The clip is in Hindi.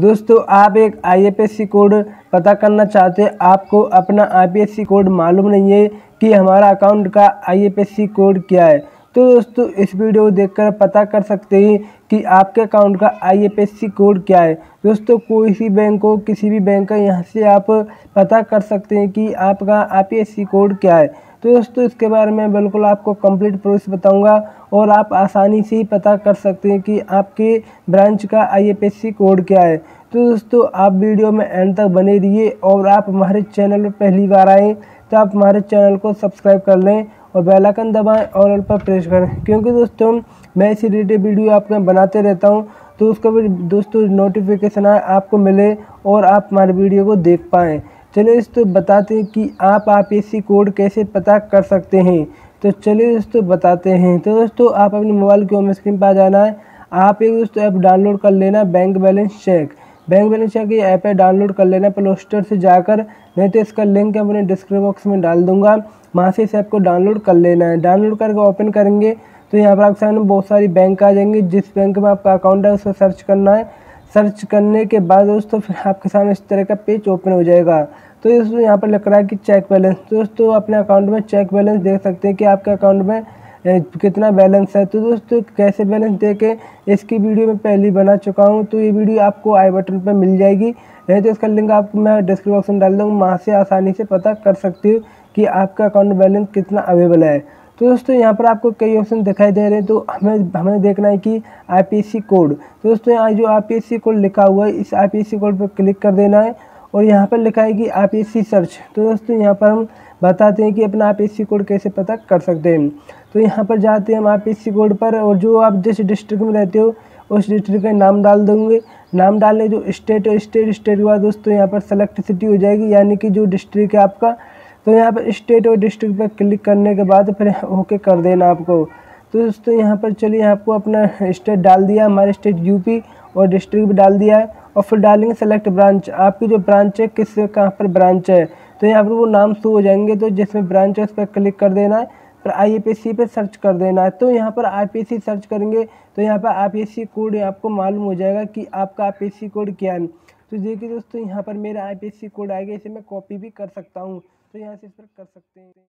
दोस्तों आप एक IFSC कोड पता करना चाहते हैं, आपको अपना IFSC कोड मालूम नहीं है कि हमारा अकाउंट का IFSC कोड क्या है, तो दोस्तों इस वीडियो देखकर पता कर सकते हैं कि आपके अकाउंट का IFSC कोड क्या है। दोस्तों कोई भी बैंक को, किसी भी बैंक का, यहाँ से आप पता कर सकते हैं कि आपका IFSC कोड क्या है। तो दोस्तों इसके बारे में बिल्कुल आपको कंप्लीट प्रोसेस बताऊंगा और आप आसानी से ही पता कर सकते हैं कि आपके ब्रांच का IFSC कोड क्या है। तो दोस्तों आप वीडियो में एंड तक बने रहिए और आप हमारे चैनल पर पहली बार आएँ तो आप हमारे चैनल को सब्सक्राइब कर लें और बेल आइकन दबाएं और ऑल पर प्रेस करें, क्योंकि दोस्तों मैं इसी रिलेटेड वीडियो आपके बनाते रहता हूं, तो उसका भी दोस्तों नोटिफिकेशन आपको मिले और आप हमारे वीडियो को देख पाएँ। चलिए दोस्तों बताते हैं कि आप IFSC कोड कैसे पता कर सकते हैं। तो चलिए दोस्तों बताते हैं। तो दोस्तों आप अपने मोबाइल के होम स्क्रीन पर आ जाना है, आप एक दोस्तों ऐप डाउनलोड कर लेना, bank balance check. Bank balance check ये ऐप है, डाउनलोड कर लेना प्ले स्टोर से जाकर, नहीं तो इसका लिंक अपने डिस्क्रिप्शन बॉक्स में डाल दूंगा, वहाँ से इस ऐप को डाउनलोड कर लेना है। डाउनलोड करके ओपन करेंगे तो यहाँ पर आपके सामने बहुत सारी बैंक आ जाएंगे, जिस बैंक में आपका अकाउंट है उसको सर्च करना है। सर्च करने के बाद दोस्तों फिर आपके सामने इस तरह का पेज ओपन हो जाएगा। तो दोस्तों यहाँ पर लग रहा है कि चेक बैलेंस, तो दोस्तों अपने अकाउंट में चेक बैलेंस देख सकते हैं कि आपके अकाउंट में कितना बैलेंस है। तो दोस्तों कैसे बैलेंस देके इसकी वीडियो मैं पहले बना चुका हूँ, तो ये वीडियो आपको आई बटन पर मिल जाएगी, नहीं तो इसका लिंक आपको मैं डिस्क्रिप्शन बॉक्स में डाल दूँगा, वहाँ से आसानी से पता कर सकते हो कि आपका अकाउंट बैलेंस कितना अवेलेबल है। तो दोस्तों यहाँ पर आपको कई ऑप्शन दिखाई दे रहे हैं, तो हमें देखना है कि IFSC कोड। तो दोस्तों यहाँ जो IFSC कोड लिखा हुआ है, इस IFSC कोड पर क्लिक कर देना है और यहाँ पर लिखा है कि IFSC सर्च। तो दोस्तों यहाँ पर हम बताते हैं कि अपना IFSC कोड कैसे पता कर सकते हैं। तो यहाँ पर जाते हैं हम IFSC कोड पर, और जो आप जिस डिस्ट्रिक्ट में रहते हो उस डिस्ट्रिक्ट का नाम डाल देंगे। नाम डालने जो स्टेट है, स्टेट के बाद दोस्तों यहाँ पर सेलेक्ट सिटी हो जाएगी, यानी कि जो डिस्ट्रिक्ट है आपका। तो यहाँ पर स्टेट और डिस्ट्रिक्ट पर क्लिक करने के बाद फिर ओके कर देना आपको। तो दोस्तों यहाँ पर चलिए आपको अपना स्टेट डाल दिया, हमारे स्टेट UP और डिस्ट्रिक्ट भी डाल दिया है, और फिर डालेंगे सेलेक्ट ब्रांच, आपकी जो ब्रांच है किस कहाँ पर ब्रांच है। तो यहाँ पर वो नाम शो हो जाएंगे, तो जिसमें ब्रांच है उस पर क्लिक कर देना है, फिर IFSC पर सर्च कर देना है। तो यहाँ पर IFSC सर्च करेंगे तो यहाँ पर IFSC कोड आपको मालूम हो जाएगा कि आपका IFSC कोड क्या है। तो देखिए दोस्तों यहाँ पर मेरा IFSC कोड आएगा, इसे मैं कॉपी भी कर सकता हूँ, तो यहाँ से इस पर कर सकते हैं।